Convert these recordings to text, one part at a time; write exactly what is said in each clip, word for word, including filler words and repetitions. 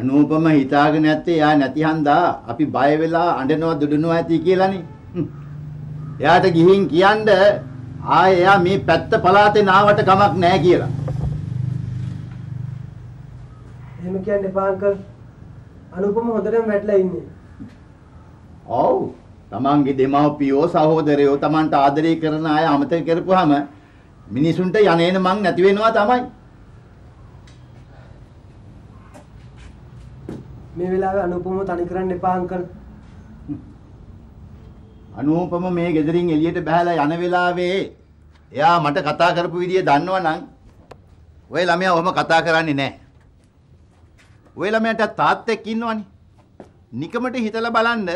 අනුපම හිතාගෙන ඇත්තේ යා නැති හන්දා අපි බය වෙලා අඬනවා දුඩනවා ඇති කියලානේ. එයාට ගිහින් කියන්න ආයේ එයා මේ පැත්ත පලාතේ නාවට කමක් නැහැ කියලා. එහෙම කියන්නේ පාංකල් අනුපම හොඳටම වැටලා ඉන්නේ. ඔව්. තමන්ගේ දෙමව්පියෝ සහෝදරයෝ තමන්ට ආදරය කරන අය අමතක කරපුවාම මිනිසුන්ට යන්නේන මං නැති වෙනවා තමයි. මේ වෙලාවේ අනුපම තනි කරන්න එපා අංකල්. අනුපම මේ ගෙදරින් එළියට බහලා යන වෙලාවේ එයා මට කතා කරපු විදිය දන්නවනම් ඔය ළමයා ඔහම කතා කරන්නේ නැහැ. ඔය ළමයාට තාත්තෙක් ඉන්නවනේ. නිකමට හිතලා බලන්න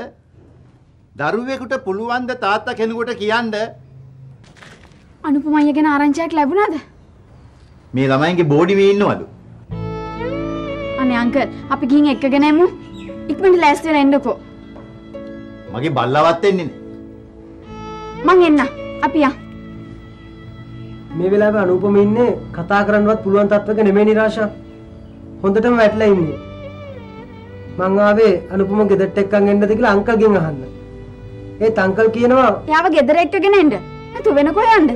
දරුවෙකුට පුළුවන් ද තාත්තා කෙනෙකුට කියන්න අනුපම අයියා ගැන ආරංචියක් ලැබුණාද? මේ ළමයින්ගේ බෝඩි මේ ඉන්නවලු. අනේ අංකල් අපි ගිහින් එක්කගෙන යමු. ඉක්මනට ලෑස්ති වෙලා එන්නකෝ. මගේ බල්ලවත් එන්නේ නේ. මං එන්න. අපි යන්. මේ වෙලාවේ අනුපම ඉන්නේ කතා කරන්නවත් පුළුවන් තත්ත්වක නෙමෙයි නිරාශා. හොඳටම වැටලා ඉන්නේ. මං ආවේ අනුපම ගෙදරට එක්කන් එන්නද කියලා අංකල්ගෙන් අහන්න. ඒත් අංකල් කියනවා යාව ගෙදර එක්කගෙන එන්න. නැතු වෙනකෝ යන්නද?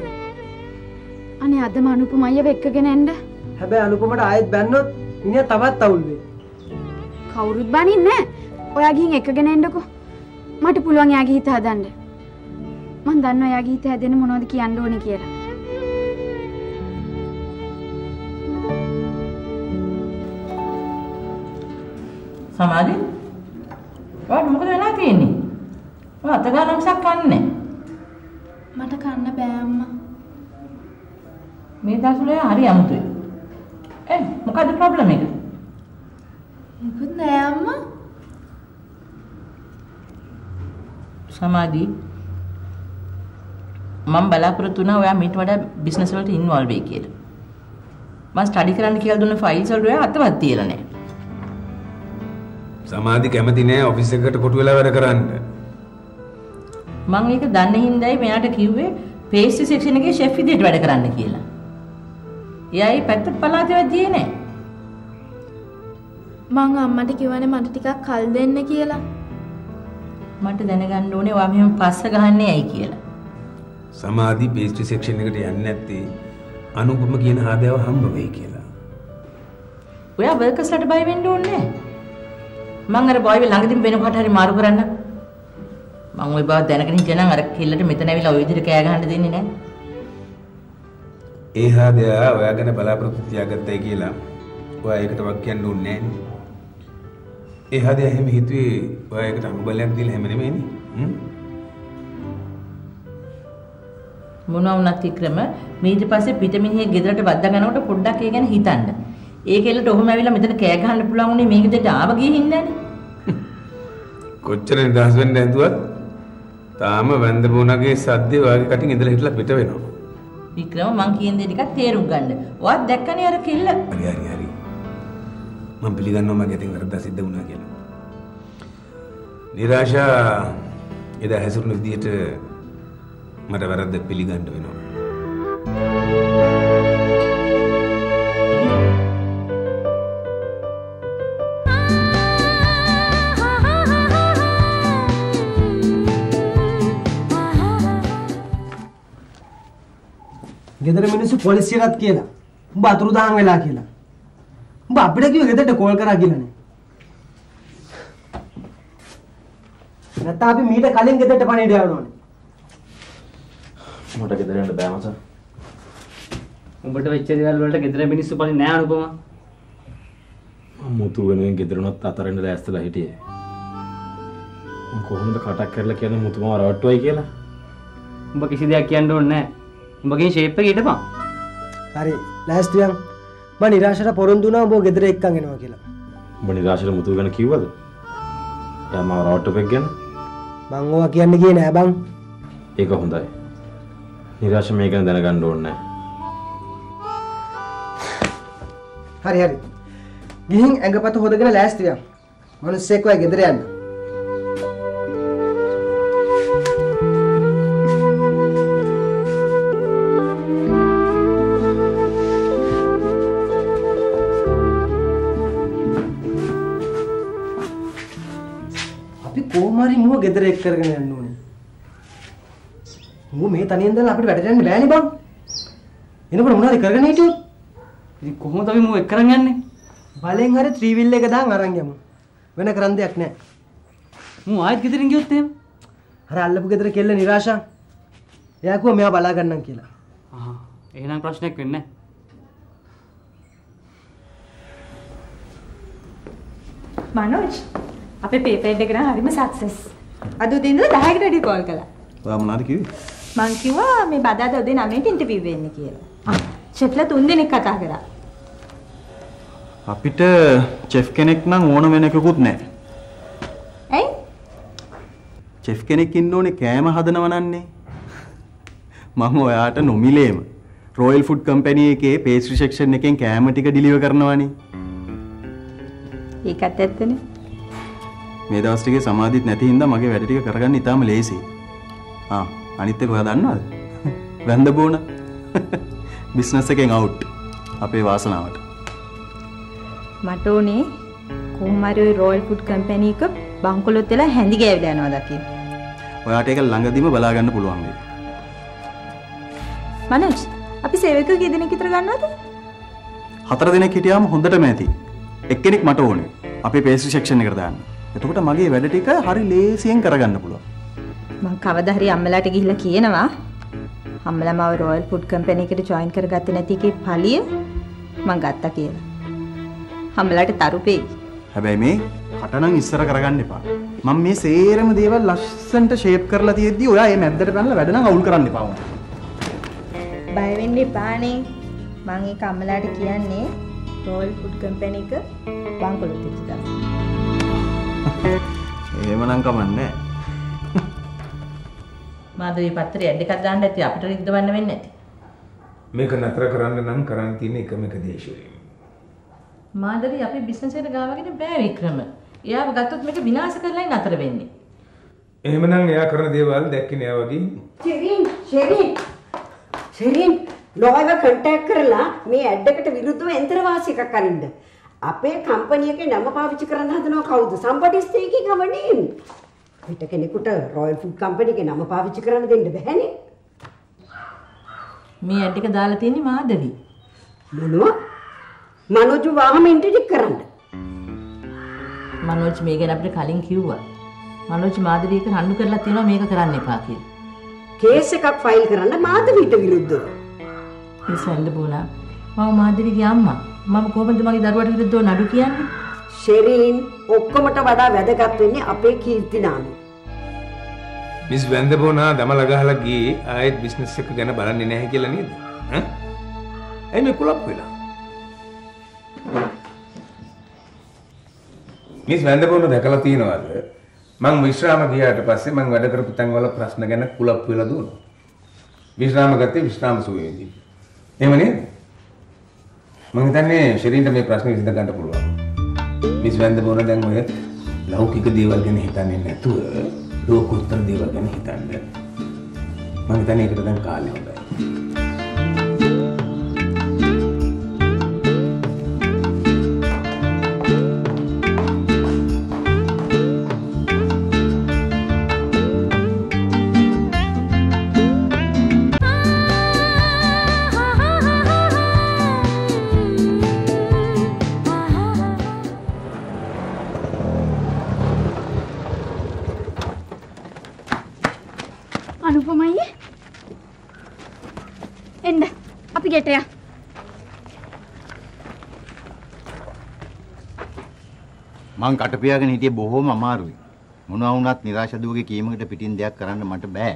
අනේ අදම අනුපම අයියව එක්කගෙන එන්න. හැබැයි අනුපමට ආයෙත් බැන්නොත් ඉන්නේ තවත් අවුල් වෙයි. කවුරුත් බනින්නේ නැහැ. ඔයා ගිහින් එකගෙන එන්නකෝ. මට පුළුවන් එයාගේ හිත හදන්න. මං දන්නවා එයාගේ හිත හැදෙන්න මොනවද කියන්න ඕනේ කියලා. සමාධි? ඔයාට මොකද වෙලා තියෙන්නේ? ඔයා අත ගන්න මිසක් කන්නේ. මට කන්න බෑ අම්මා. මේ දසුලේ හරි අමුතුයි. ए මොකද ප්‍රොබ්ලම් එක? මොකද නෑ අම්මා. සමාධි මම බලාපොරොත්තු වුණා ඔයා මීට වඩා බිස්නස් වලට ඉන්වෝල්ව් වෙයි කියලා. මම ස්ටඩි කරන්න කියලා දුන්න ෆයිල්ස් වල ඔයා අතවත් තියලා නෑ. සමාධි කැමති නෑ ඔෆිස් එකකට කොටු වෙලා වැඩ කරන්න. මම ඒක දන්නේ හින්දායි මෙයාට කිව්වේ පේස්ට්‍රි සෙක්ෂන් එකේ ෂෙෆ් විදියට වැඩ කරන්න කියලා. යයි පැත්තට පලාතේවත් ගියේ නෑ. මං අම්මට කිව්වනේ මට ටිකක් කල් දෙන්න කියලා. මට දැනගන්න ඕනේ ඔයා මෙහෙම පස්ස ගහන්නේ ඇයි කියලා. සමාධි පේස්ට්‍රි සෙක්ෂන් එකට යන්නේ නැත්තේ අනුපම කියන හාදෑව හම්බ වෙයි කියලා. ඔයා වර්කර්ස්ලට බය වෙන්න ඕනේ නෑ. මං අර බොයිව ළඟදීම වෙනකොට හරි මාරු කරන්න. මං ওই බව දැනගෙන හිටියනම් අර කෙල්ලට මෙතන ඇවිල්ලා ওই විදිහට කෑ ගහන්න දෙන්නේ නෑ. ඒ හදයා ඔයා ගැන බලාපොරොත්තු තියාගත්තයි කියලා ඔයා ඒකට වක් කියන්න ඕනේ නෑනේ. ඒ හදයා හැම හිතුවේ ඔයා ඒකට අනුබලයක් දීලා හැම නෙමෙයිනේ. හ්ම් මොනවා වුණත් ක්‍රම මේ ඊට පස්සේ පිටමිනිය ගෙදරට වද්දා ගන්නකොට පොඩ්ඩක් ඒ ගැන හිතන්න. ඒ කෙල්ලට ඔහොම ඇවිල්ලා මෙතන කෑ ගහන්න පුළුවන් උනේ මේ ගෙදරට ආව ගිහින් නෑනේ. කොච්චර නිදහස් වෙන්න ඇදුවත් තාම වැන්දබුණගේ සද්දේ ඔයාගේ කටින් ඉඳලා හිටලා පිට වෙනවා. වික්‍රම මං කියන දේ ටිකක් තේරුම් ගන්න. ඔයත් දැක්කනේ අර කෙල්ල. හරි හරි හරි. මම පිළිගන්නවා මගේ අතින් වරදක් සිද්ධ වුණා කියලා. නිරාශා එදා හැසිරුණු විදිහට මට වරද්ද පිළිගන්න වෙනවා. ගෙදර මිනිස්සු පොලිසියට කියලා උඹ අතුරුදහන් වෙලා කියලා උඹ අපිට කිව්ව ගෙදරට කෝල් කරා කියලානේ. නැත්නම් අපි මීට කලින් ගෙදරට පණිවිඩ යවනෝනේ. මට ගෙදර යන්න බෑ මචං. උඹට වෙච්ච දේවල් වලට ගෙදර මිනිස්සු පණි නෑ අනුපම. මම මුතු වෙනුවෙන් ගෙදරුණත් අතරින් දැස්තලා හිටියේ. මම කොහොමද කටක් කරලා කියන්නේ මුතුම වරවට්ටුවයි කියලා? උඹ කිසි දෙයක් කියන්න ඕනේ නෑ. උඹගේ ෂේප් එක ඊටපන්. හරි. ලෑස්ති යන්. මම නිරාශයට පොරොන්දු වුණා උඹව ගෙදර එක්කන් එනවා කියලා. උඹ නිරාශයට මුතු වෙන කිව්වද? එයා මාව රවට්ටුව එක ගැන. මං ඕවා කියන්නේ ගියේ නෑ බං. ඒක හොඳයි. නිරාශ මේක ගැන දැනගන්න ඕනේ නෑ. හරි හරි. ගිහින් ඇඟපත හොදගෙන ලෑස්ති යන්. මිනිස්සෙක් වගේ ගෙදර යන්න. කොහොමරි මුව ගෙදර එක් කරගෙන යන්න ඕනේ. මුව මේ තනියෙන් දැන් අපිට වැඩට යන්න බෑනේ බං. එනකොට මොනවද කරගෙන හිටියොත්? ඉතින් කොහොමද අපි මුව එක් කරන් යන්නේ? බලෙන් හරි ත්‍රිවිල් එක දාන් අරන් යමු. වෙන කරන් දෙයක් නැහැ. මුව ආයෙත් ගෙදරින් ගියොත් එහෙම. අර අල්ලපු ගෙදර කෙල්ල નિરાශා. එයා කිව්වා මෙයා බලා ගන්නම් කියලා. ආ එහෙනම් ප්‍රශ්නයක් වෙන්නේ නැහැ. मनोज අපේ পেපර් එක ගන්න හරිම සක්සස්. අද උදේ ඉඳලා දහයකට වැඩි කෝල් කළා. ඔයා මොනාද කිව්වේ? මං කිව්වා මේ බදාදා උදේ නවයට ඉන්ටර්විව් වෙන්න කියලා. ආ චෙෆ්ලා තුන් දිනක් කතා කරා. අපිට චෙෆ් කෙනෙක් නම් ඕන වෙන එකකුත් නැහැ. ඇයි? චෙෆ් කෙනෙක් ඉන්න ඕනේ කෑම හදනවනන්නේ. මම ඔයාට නොමිලේම රොයල් ෆුඩ් කම්පැනි එකේ pastry section එකෙන් කෑම ටික ඩිලිවර් කරනවානේ. ඒක ඇත්තනේ. මේ දවස් ටිකේ සමාධිත් නැති හින්දා මගේ වැඩ ටික කරගන්න ඉතාලම ලේසි. ආ අනිත් එක ඔයා දන්නවද? වැන්ද බෝන. බිස්නස් එකෙන් අවුට්. අපේ වාසනාවට. මට උනේ කොම්මාරේ රොයල් ෆුඩ් කම්පැනි එක බංකොලොත් වෙලා හැඳි ගෑවිලා යනවා දකින්න. ඔයාට ඒක ළඟදීම බලා ගන්න පුළුවන් වෙයි. මනෝජ් අපි සේවකයෝ කී දෙනෙක් විතර ගන්නවද? හතර දෙනෙක් හිටියාම හොඳටම ඇති. එක්කෙනෙක් මට ඕනේ. අපේ pastry section එකට දාන්න. එතකොට මගේ වැඩ ටික හරි ලේසියෙන් කරගන්න පුළුවන්. මම කවදා හරි අම්මලාට ගිහිල්ලා කියනවා. අම්මලා මාව Royal Food Company එකට join කරගත්තේ නැති එකේ පළිය මම ගත්තා කියලා. අම්මලාට තරුපේ. හැබැයි මේ කටනම් ඉස්සර කරගන්න එපා. මම මේ සේරම දේවල් ලස්සන්ට shape කරලා තියෙද්දි ඔයා මේ මැද්දට පැනලා වැඩ නම් අවුල් කරන්න එපා වුණා. බය වෙන්න එපානේ. මම ඒක අම්මලාට කියන්නේ. Royal Food Company එක බංකොලොත් ඉච්චිද. එහෙම නම් කමන්නේ. මාදේ පත්‍රය ඇඩ් එකක් දාන්න ඇති අපිට රිද්දවන්න වෙන්නේ නැති. මේක නතර කරන්න නම් කරන්න තියෙන එකම එක දේශයයි. මාදේ අපි බිස්නස් එකට ගාවගෙන බෑ වික්‍රම. එයාව ගත්තොත් මේක විනාශ කරලායි නතර වෙන්නේ. එහෙමනම් එයා කරන දේවල් දැක්කේ නෑ වගේ. ෂෙරින් ෂෙරින් ෂෙරින් ලෝයව කන්ටැක්ට් කරලා මේ ඇඩ් එකට විරුද්ධව යන්ත්‍රවාසිකක් අරින්න. අපේ කම්පැනි එකේ නම පාවිච්චි කරන්න හදනවා කවුද? somebody is taking our name. පිට කෙනෙකුට රොයල් ෆුඩ් කම්පැනි එකේ නම පාවිච්චි කරන්න දෙන්න බැහැනේ. මේ ඇඩ් එක දාලා තියෙන්නේ මාදවි. මොනවා? මනෝජ් වහම ඉන්ට්‍රොඩියුස් කරන්න. මනෝජ් මේ ගැන අපිට කලින් කිව්වා. මනෝජ් මාදවි එක රණ්ඩු කරලා තියෙනවා මේක කරන්න එපා කියලා. කේස් එකක් ෆයිල් කරන්න මාදවිට විරුද්ධව. මේ සැලඳ බෝනා මම මාධවිගේ අම්මා මම කොහොමද මගේ දරුවාට විරුද්ධව නඩු කියන්නේ? ෂෙරින් ඔක්කොමට වඩා වැදගත් වෙන්නේ අපේ කීර්ති නාමය. මිස් වැන්ද බෝනා දමලා ගහලා ගියේ ආයෙත් බිස්නස් එක ගැන බලන්නේ නැහැ කියලා නේද? ඈ එයි මේ කුලප් වෙලා. මිස් වැන්ද බෝනා දැකලා තියනවාද මම විශ්‍රාම ගියාට පස්සේ මම වැඩ කරපු තැන් වල ප්‍රශ්න ගැන කුලප් වෙලා දුවනවා. විශ්‍රාම ගත්තේ විශ්‍රාම සුවේදී. එහෙම නේද? මම හිතන්නේ ශරීරෙන් මේ ප්‍රශ්නේ විසඳ ගන්න පුළුවන්. මිස් වැන්ද බෝන දැන් ඔය ලෞකික දේවල් ගැන හිතන්නේ නැතුව ලෝකෝත්තර දේවල් ගැන හිතන්න. මම හිතන්නේ ඒකට දැන් කාලය මං කට පියාගෙන හිටියේ බොහොම අමාරුයි. මොනවා වුණත් નિરાශ දුවගේ කීමකට පිටින් දෙයක් කරන්න මට බෑ.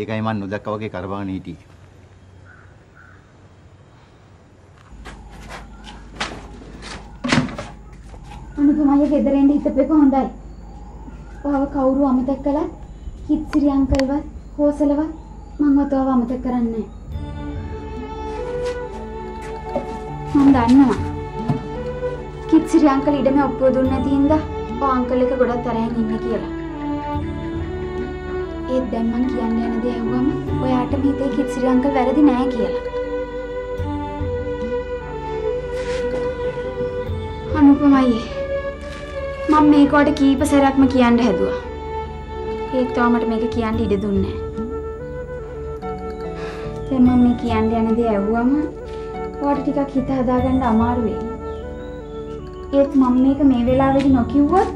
ඒකයි මං නොදක්කා වගේ කරවගෙන හිටියේ. අනුපමයිගේ ගෙදරින් හිටපේක හොඳයි. ඔහව කවුරු අමතක කළත් කිත්සිරි අංකල්වත් හොසලවත් මං ඔතව අමතක කරන්නේ නැහැ. මං දන්නවා. කිත්සිරි අංකල් ඉඩම ඔප්පුව දුන්නේ නැති හින්දා ඔය අංකල් එක ගොඩක් තරහින් ඉන්නේ කියලා. ඒත් දැන් මං කියන්න යන දේ ඇහුවම ඔයාට හිතේ කිත්සිරි අංකල් වැරදි නෑ කියලා. අනුපමයි මම මේකට කීප සැරයක්ම කියන්න හැදුවා. ඒක තමයි මට මේක කියන්න ඉඩ දුන්නේ. දැන් මම මේ කියන්න යන දේ ඇහුවම ඔයාට ටිකක් හිත හදාගන්න අමාරු වෙයි. ඒත් මම මේක මේ වෙලාවේදී නොකියුවොත්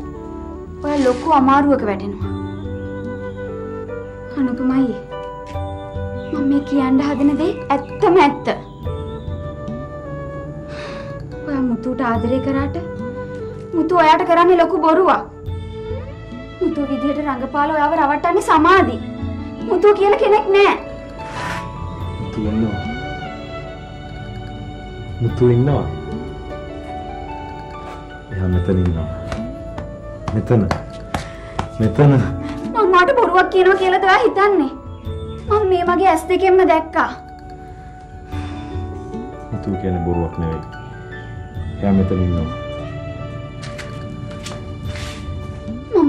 ඔයා ලොකු අමාරුවක වැටෙනවා. අනුපමයි මම මේ කියන්න හදන දේ ඇත්තම ඇත්ත. ඔයා මුතුට ආදරේ කරාට මුතු ඔයාට කරන්නේ ලොකු බොරුවක්. මුතු විදියට රංගපාල ඔයාව රවට්ටන්නේ සමාධි. මුතු කියලා කෙනෙක් නැහැ. මුතු ඉන්නවා. මුතු ඉන්නවා. එයා මෙතන ඉන්නවා. මෙතන. මෙතන. මම ඔයාට බොරුවක් කියනවා කියලාද ඔයා හිතන්නේ? මම මේ වගේ ඇස් දෙකෙන්ම දැක්කා. මුතු කියන්නේ බොරුවක් නෙවෙයි. එයා මෙතන ඉන්නවා.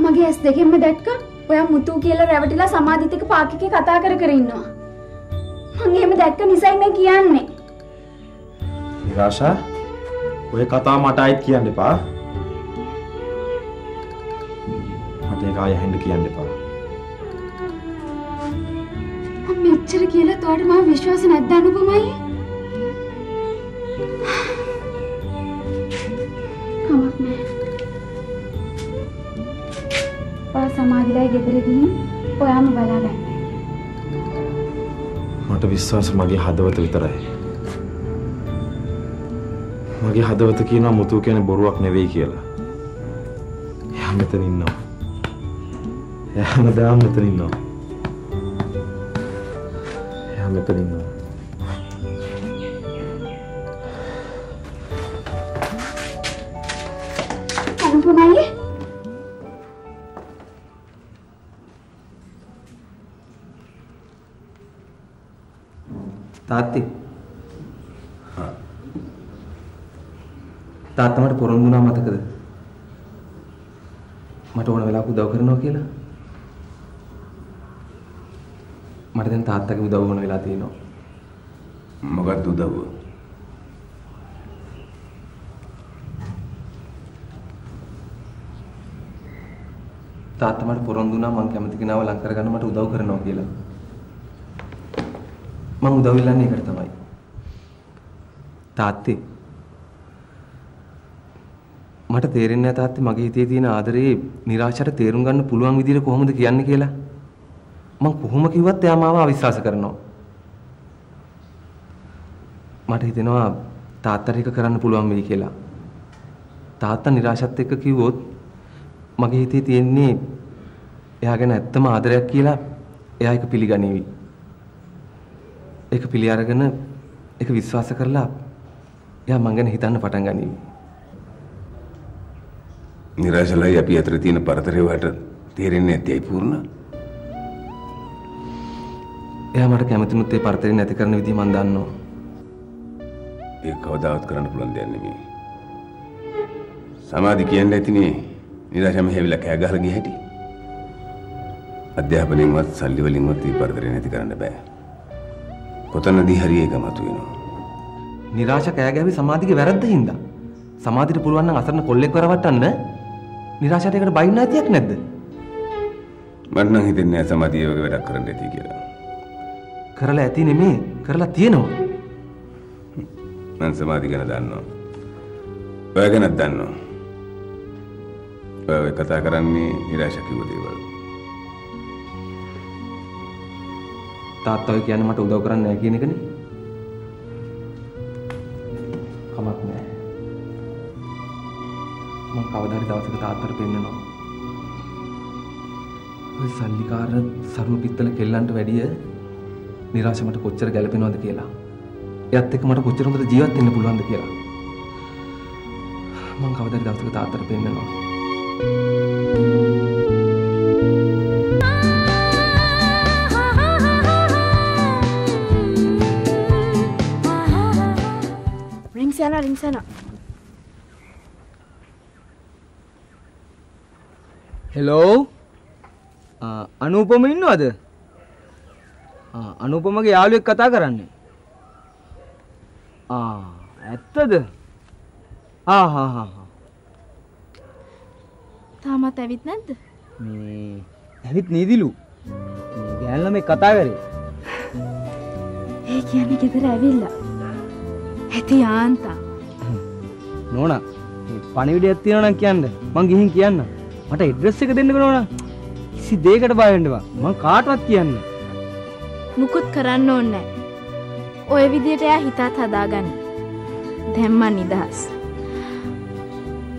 මගේ ඇස් දෙකෙන්ම දැක්කා ඔයා මුතු කියලා රැවටිලා සමාධිතික පාකිකේ කතා කර කර ඉන්නවා. මම එහෙම දැක්ක නිසයි මේ කියන්නේ. ඉරාෂා ඔය කතාව මට ආයිත් කියන්න එපා. මට ඒක ආයෙ හෙන්න කියන්න එපා. මම මෙච්චර කියලා තෝරට මම විශ්වාස නැද්ද අනුපමයි? කමක් නෑ. समाधिलाई ගෙදර ගිහින් ඔයාම බලාගන්න. මට විශ්වාස මගේ හදවත විතරයි. මගේ හදවත කියනවා මුතු කියන්නේ බොරුවක් නෙවෙයි කියලා. එයා මෙතන ඉන්නවා. එයා මදාම මෙතන ඉන්නවා. එයා මෙතන ඉන්නවා. අනුපමයි ताती हाँ ताता मट पोरंगुना मत कर मट ओण वेला उदव करना केला मट देन ताता के उदव ओण वेला तीनो मगत उदव ताता मट पोरंगुना मन कमत के नाव लंकर गन मट उदव करना केला मैं उदव इला नहीं करता भाई ताते मट तेरे ने ताते मगे हिते තියෙන ආදරේ निराशට තේරුම් ගන්න පුළුවන් විදිහට කොහොමද කියන්නේ කියලා මම කොහොම කිව්වත් එයා මාව අවිශ්වාස කරනවා මට හිතෙනවා තාත්තට එක කරන්න පුළුවන් වෙයි කියලා තාත්තා निराशත් එක්ක කිව්වොත් මගේ හිතේ තියෙන්නේ එයා ගැන ඇත්තම ආදරයක් කියලා එයා ඒක පිළිගනීවි एक पिली अरगन एक विश्वास करला या मंगन हितान पटंगानी निराशला या पियात्र तीन परतरे वाट तेरे ने त्याई पूर्ण या मर कॅमत नुते परतरे नेते करने विधि मानदान नो एक खवदावत करन पुलन देन मी समाधि कियन लेतिनी निराशा में हेवला काय गहल गी हटी अध्यापने मत सल्ली वलिन मत परतरे नेते करन बे කොතන දී හරි එකම තු වෙනවා. નિરાශ කෑගෑවි සමාධියේ වැරද්ද හින්දා. සමාධියට පුළුවන් නම් අසරණ කොල්ලෙක් වරවට්ටන්න નિરાශයට ඒකට බයින්න ඇතියක් නැද්ද? මට නම් හිතෙන්නේ නැහැ සමාධිය වගේ වැඩක් කරන්න ඇති කියලා. කරලා ඇති නෙමේ කරලා තියෙනවා. මම සමාධිය ගැන දන්නවා. ඔය ගැනත් දන්නවා. ඔය කතා කරන්නේ નિરાශ කිව්ව දේවල්. තාත්තා කියන්නේ මට උදව් කරන්නේ නැහැ කියන එකනේ. කමක් නැහැ. මම කවදා හරි දවසක තාත්තට පෙන්නනවා. ඔය සල්ලිකාර සරුව පිටතල කෙල්ලන්ට වැඩිය નિરાශ මට කොච්චර ගැළපෙනවද කියලා. එයත් එක්ක මට කොච්චර හොඳට ජීවත් වෙන්න පුළුවන්ද කියලා. මම කවදා හරි දවසක තාත්තට පෙන්නනවා. रिंग्स है रिंग्स है ना हेलो अनुपम इन्नवाद अनुपम के यालु एक कथा करने हाँ ऐत्तद हाँ हाँ हाँ हाँ තාමත් ඇවිත් නැද්ද? මේ ඇවිත් නේදිලු. මේ ගෑනලා මේ කතා කරේ. ඒ කියන්නේ ගෙදර ඇවිල්ලා. ඇති යාන්තා. නෝනා මේ පණිවිඩයක් තියෙනවා නම් කියන්න. මං ගිහින් කියන්න. මට ඇඩ්‍රස් එක දෙන්න නෝනා. කිසි දෙයකට බය වෙන්න එපා. මං කාටවත් කියන්න. මුකුත් කරන්න ඕනේ නැහැ. ඔය විදියට එයා හිතත් හදාගන්න. දැන් මං නිදහස්.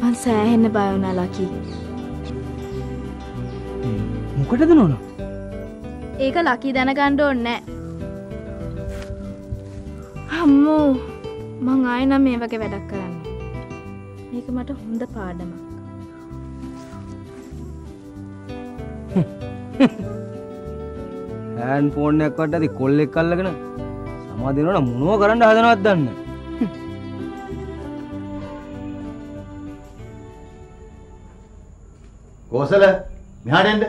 මං සෑහෙන්න බය වුණා ලකි. මොකටද නෝනා? ඒක ලකි දැනගන්න ඕනේ නැහැ. අම්මෝ මං ආයෙ නම් මේ වගේ වැඩක් කරන්නේ. මේක මට හොඳ පාඩමක්. हैंड फोन ने कट दी कोल्ले कल लगना समाधि नो ना मुनो करंट हादना अदन ने कौशल මෙහාට එන්න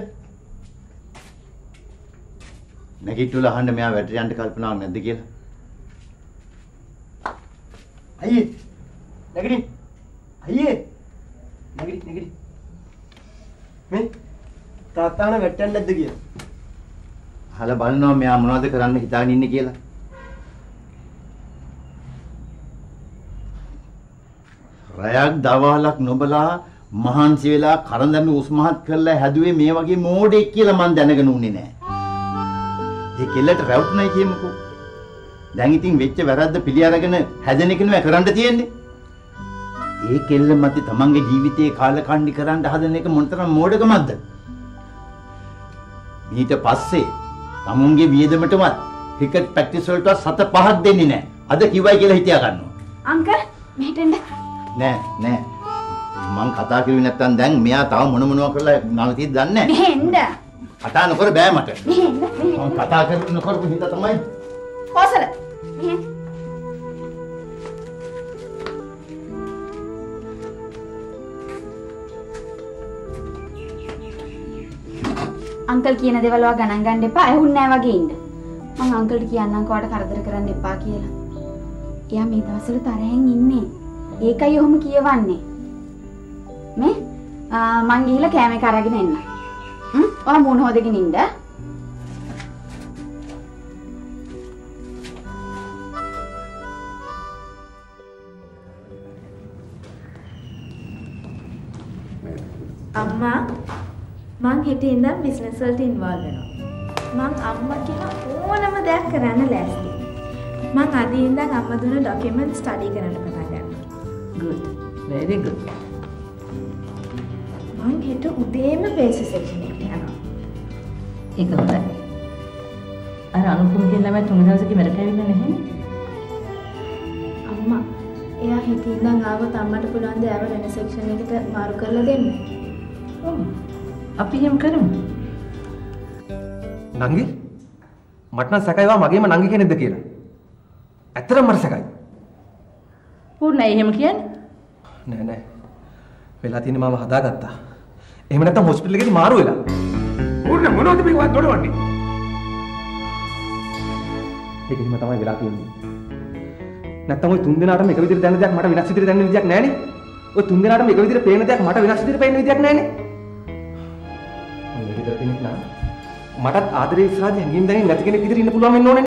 නැගිටුලා අහන්න මෙයා වැටරි යන්න කල්පනාවක් නැද්ද කියලා අයියේ නැගිටින් අයියේ නැගිටි නැගිටි මේ තාත්තාන වැටෙන්නේ නැද්ද කියලා हाल බලනවා මෙයා මොනවද කරන්න හිතාගෙන ඉන්නේ කියලා රයක් දවහලක් නොබලා මහන්සි වෙලා කරදැමි උස්මහත් කරලා හැදුවේ මේ වගේ මෝඩෙක් කියලා මම දැනගෙන උන්නේ නැහැ ඒ කෙල්ලට රවුට්නයි කියමුකෝ දැන් ඉතින් වෙච්ච වැරද්ද පිළි අරගෙන හැදෙන එක නෙමෙයි කරන්න තියෙන්නේ ඒ කෙල්ල මත තමන්ගේ ජීවිතේ කාලකන්ණි කරන්න හදන එක මොනතරම් මෝඩකමක්ද ඊට පස්සේ තමුන්ගේ වියදමටවත් ක්‍රිකට් ප්‍රැක්ටිස් වලටවත් සත පහක් දෙන්නේ නැහැ. අද කිව්වයි කියලා හිතා ගන්නවා. අංකල් මෙහෙට එන්න. නෑ නෑ. මං කතා කරුවේ නැත්තම් දැන් මෙයා තව මොන මොනවා කරලා නවතිද දන්නේ නැහැ. මෙහෙ එන්න. කතා නොකර බෑ මට. මෙහෙ එන්න. මං කතා කරනකොට හිත තමයි. කොසල. මෙහෙ. अंकल की देवल गणन गंडे उन्ना वगे मैं अंकल की अनाकोट करदर करें दसलू तरह इन्ने एक हम कियवान्ने मे मंगील कैमे करगे निन्ना मून होदगी निंद अम्मा මං හිතේ ඉඳන් බිස්නස් වලට ඉන්වෝල්ව් වෙනවා. මං අම්මා කියන ඕනම දෙයක් කරන්න ලෑස්ති. මං අද ඉඳන් අම්මා දුන්න ડોකියුමන්ට් ස්ටඩි කරන්න පටන් ගන්නවා. good very good. මං හිත උදේම බේසිස් සෙක්ෂන් එකට යනවා. ඒක හොඳයි. අර අනුපම කියන ළමයා තුන් දවසකින් වැඩට ඇවිල්ලා නැහැනේ. අම්මා එයා හිතේ ඉඳන් ආවොත් අම්මට පුළුවන් ද එයාව වෙන සෙක්ෂන් එකට මාරු කරලා දෙන්න. ඔව්. අපි එහෙම කරමු. නංගි මට නම් සැකයිවා මගේම නංගි කෙනෙක්ද කියලා. ඇත්තටම මට සැකයි. පුණ්ණයි එහෙම කියන්නේ? නෑ නෑ. වෙලා තියෙන මාව හදාගත්තා. එහෙම නැත්තම් හොස්පිටල් එකේදී මාරු වෙලා. පුණ්ණ මොනවද මේ වත් දොඩවන්නේ? ඒක හිම තමයි වෙලා තියෙන්නේ. නැත්තම් ওই තුන් දෙනාටම එක විදිහට දැනන දෙයක් මට වෙනස් විදිහට දැනෙන විදියක් නෑනේ. ওই තුන් දෙනාටම එක විදිහට පේන දෙයක් මට වෙනස් විදිහට පේන විදියක් නෑනේ. මටත් ආදරේ ඉස්සරහදී හැංගීම් දැනෙන්නේ නැති කෙනෙක් ඉදිරියේ ඉන්න පුළුවන් වෙන්න ඕනේ